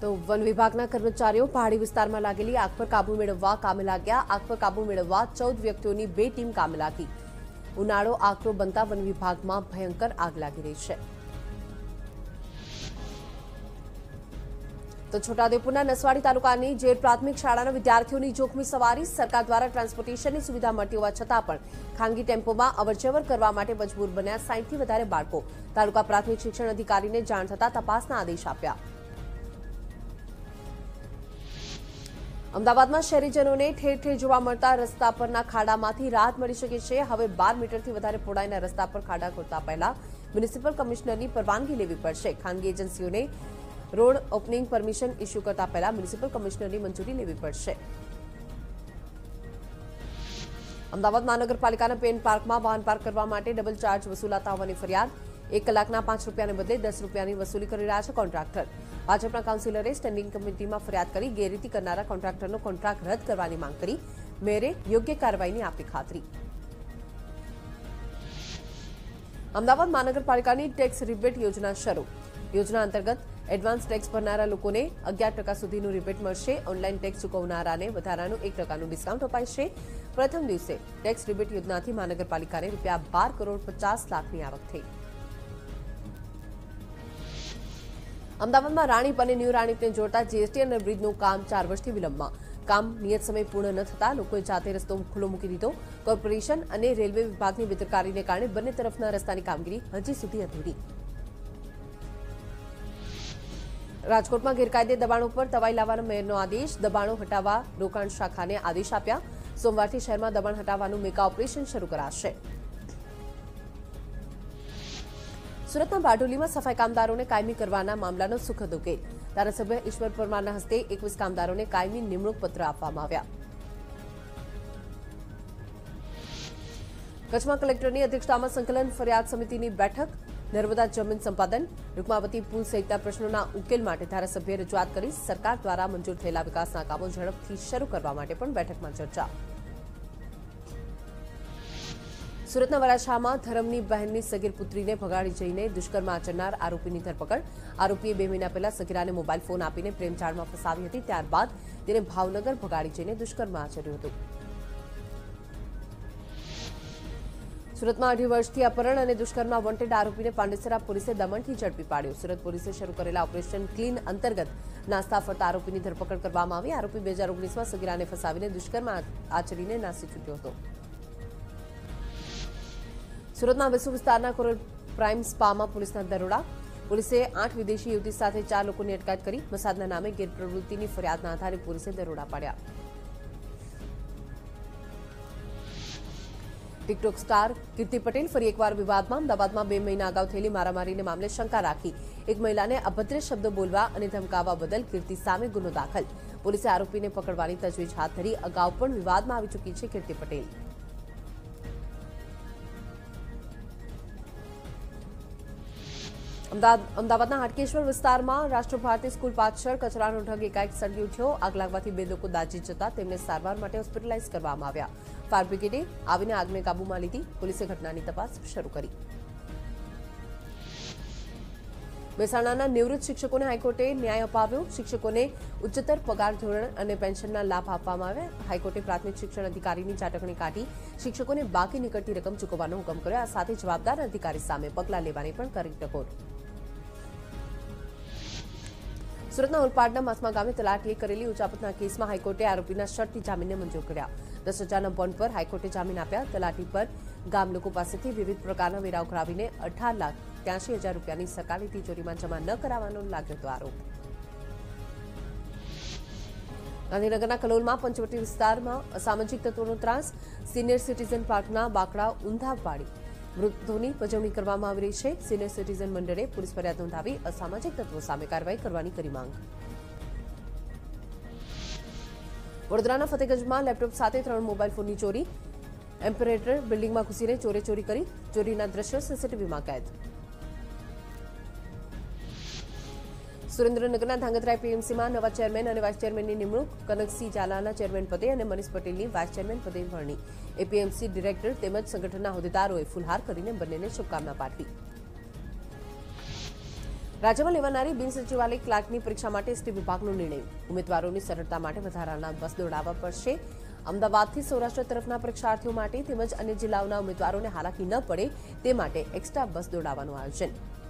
તો વન વિભાગના કર્મચારીઓ પહાડી વિસ્તારમાં લાગેલી આગ પર કાબુ મેળવવા કામે લાગ્યા. આગ પર કાબુ મેળવવા 14 વ્યક્તિઓની બે ટીમ કામે લાગી. ઉનાળો આકરો બનતા વન વિભાગમાં ભયંકર આગ લાગી રહી છે. તો છોટાઉદેપુરના નસવાડી તાલુકાની જેર પ્રાથમિક શાળાના વિદ્યાર્થીઓની જોખમી સવારી. સરકાર દ્વારા ટ્રાન્સપોર્ટેશનની સુવિધા મળતી હોવા છતાં પણ ખાનગી ટેમ્પોમાં અવરજવર કરવા માટે મજબૂર બન્યા 60થી વધારે બાળકો. તાલુકા પ્રાથમિક શિક્ષણ અધિકારીને જાણ થતાં તપાસના આદેશ આપ્યા. अमदावाद में शहरीजनों ने ठेर ठेर जोवा मळता रस्ता परना खाडामांथी राहत मळी शके छे. हवे 12 मीटरथी वधारे पहोळाईना रस्ता पर खाडा खोदता पहेला म्युनिसिपल कमिश्नरनी परवानगी लेवी पड़शे. खानगी एजन्सीओने रोड ओपनिंग परमिशन इश्यू करता पहेला म्युनिसिपल कमिश्नरनी मंजूरी लेवी पड़शे. अमदावाद महानगरपालिकाना पेन पार्क में वाहन पार्क करवा माटे डबल चार्ज वसूलाता होवानी फरियाद. एक कलाकना 5 रूपियाने बदले 10 रूपियानी वसूली करी रह्या छे कॉन्ट्राक्टर. भाजपा काउंसिलरे स्टेन्डिंग कमिटी में फरियाद करी गैररीति करनारा कॉन्ट्राक्टरनो कॉन्ट्राक्ट रद्द करवानी मांग करी. मेरे योग्य कार्यवाहीनी आपी खातरी. अमदावाद महानगरपालिकानी टेक्स रिबेट योजना शुरू. योजना अंतर्गत एडवांस टेक्स भरनारा लोकोने 11% सुधीनुं रिबेट मळशे. ऑनलाइन टेक्स चूकवनाराने वधारानुं 1%नुं डिस्काउंट अपाशे. प्रथम दिवसे टेक्स रिबेट योजनाथी महानगरपालिकाने रूपिया 12,50,00,000 आवक थई. अमदावाद में राणीप और न्यू राणीप ने जोड़ता जीएसटी और ब्रिजनु काम 4 वर्षथी विलंब में. काम नियत समय पूर्ण न थता लोकोए जाते रस्तो खुल्लो मूकी दीधो. कोर्पोरेशन और रेलवे विभाग की बेदरकारी ने कारण बने तरफना रस्ता की कामगीरी हजी सुधी अधूरी. राजकोट में गैरकायदे दबाणों पर तवाई लावानो मेयरनो आदेश. दबाणों हटावा रोकाण शाखा ने आदेश आप्या. सोमवारथी शहर में दबाण हटावानुं मेगा ऑपरेशन शुरू कराशे. सूरतना बारडोली में सफाई कामदारों ने कायमी करवाना मामलानो सुखद उकेल. धारासभ्य ईश्वर परमारना हस्ते 21 कामदारों ने कायमी निमणूक पत्र आपवामां आव्या. कच्छ में कलेक्टर की अध्यक्षता में संकलन फरियाद समिति की बैठक. नर्मदा जमीन संपादन रुक्मावती पूल सहित प्रश्नों उकेल माटे धारासभ्य रजूआत करी. सरकार द्वारा मंजूर थयेला विकासना कामों झड़पथी शरू करवा माटे पण बैठकमां चर्चा. सूरतना वराछा में धरमनी बहननी सगीर पुत्री ने भगाड़ी जईने दुष्कर्म आचरनार आरोपी की धरपकड़. आरोपीए 2 महीना पहला सगीरा ने मोबाइल फोन आपीने प्रेमजाळ में फसावी हती. त्यारबाद तेने भावनगर भगाड़ी जईने दुष्कर्म आचर्युं हतुं. सूरत में 2.5 वर्षथी अपहरण और दुष्कर्म वॉन्टेड आरोपी ने पांडेसरा पुलिस दमण की झड़पी पाड्यो. सूरत पुलिस शुरू करेला ऑपरेशन क्लीन अंतर्गत नास्ता फरता आरोपी की धरपकड़ करवामां आवी. आरोपी 2019 में सगीरा ने फसावीने दुष्कर्म आचरीने नासी छूट्यो हतो. सूरत में वेसू विस्तार कोरल प्राइम स्पा में पुलिस दरोड़ा. पुलिस 8 विदेशी युवती साथ 4 लोगों की अटकायत करी. मसादना नामे गैरप्रवृत्ति की फरियाद आधार पुलिस दरोड़ा पाड्या. टिकटॉक स्टार कीर्ति पटेल फरी एक विवाद में. अमदावाद में 2 महीना अगाउ थयेली मारामारी ने मामले शंका राखी. एक महिला ने अभद्र शब्दों बोलवा और धमकावा बदल कीर्ति सामे गुनो दाखल. पुलिस आरोपी ने पकड़वानी तजवीज हाथ धरी. अगाउ पण विवाद में आ चूकी है कीर्ति पटेल. अमदावादना हाटकेश्वर विस्तार में राष्ट्रभारती स्कूल पाछळ कचरानो ढग एकाएक सळગી उठ्यो. आग लागवाथी 2 लोको दाजी जता तेमने सारवार माटे होस्पिटलाइज करवामां आव्या. फायर ब्रिगेडे आवीने आगने काबूमां लीधी. पुलिसे घटनानी तपास शरू करी. महेसाणाना निवृत्त शिक्षकोने हाईकोर्टे न्याय अपाव्यो. शिक्षकोने उच्चतर पगार धोरण अने पेन्शनना लाभ आपवामां आव्या. हाईकोर्टे प्राथमिक शिक्षण अधिकारीनी चाटकणी काढी. शिक्षकोने बाकी निकळती रकम चूकवવાનો હુકમ કર્યો. આ સાથે જવાબદાર અધિકારી સામે પગલાં લેવાની પણ કરી ટકોર. सूरतना ओलपाडना मासमा गामे तलाटीए करेली उचापतना केस में हाईकोर्टे आरोपीना शर्ती जामीनने मंजूर कर्या. 10,000 बॉन्ड पर हाईकोर्टे जामीन आप्या. तलाटी पर गाम लोको पासेथी विविध प्रकारना वेराओ करावीने 18,83,000 रूपियानी सरकारी तिजोरीमां जमा न करावानो लाग्यो तो आरोप. गांधीनगरना कलोलमां पंचवटी विस्तारमां असामाजिक तत्वोनो त्रास. सीनियर सिटीजन पार्कना बाकड़ा ऊंधापाड़ी મૃતોની પજવણી કરવામાં આવી રહી છે. સિનિયર સિટીઝન મંડળે પોલીસ ફરિયાદ નોંધાવી અસામાજિક તત્વો સામે કાર્યવાહી કરવાની કરી માંગ. વડોદરાના ફતેગંજમાં લેપટોપ સાથે 3 મોબાઈલ ફોનની ચોરી. એમ્પરેટર બિલ્ડિંગમાં ઘૂસીને ચોરે ચોરી કરી. ચોરીના દ્રશ્યો સીસીટીવીમાં કેદ. સુરેન્દ્રનગરના ધાંગધ્રા પીએમસીમાં નવા ચેરમેન અને વાઇસ ચેરમેનની નિમણૂક. કનકસિંહ ઝાલાના ચેરમેન પદે અને મનીષ પટેલની વાઇસ ચેરમેન પદે વરણી. એપીએમસી ડિરેક્ટર તેમજ સંગઠનના હોદ્દેદારોએ ફૂલહાર કરીને બંનેને શુભકામના પાઠવી. राज्य में लेवानारी बिन सचिवालय क्लार्कनी परीक्षा माटे एसटी विभागनो निर्णय उम्मीदवारोनी सरळता माटे वधाराना बस दौड़ावा पड़शे। अमदावादथी सौराष्ट्र तरफना परीक्षार्थीओ माटे તેમજ અન્ય જિલ્લાઓના ઉમેદવારોને હાલાકી ન પડે તે માટે એક્સ્ટ્રા બસ દોડાવવાનું આયોજન।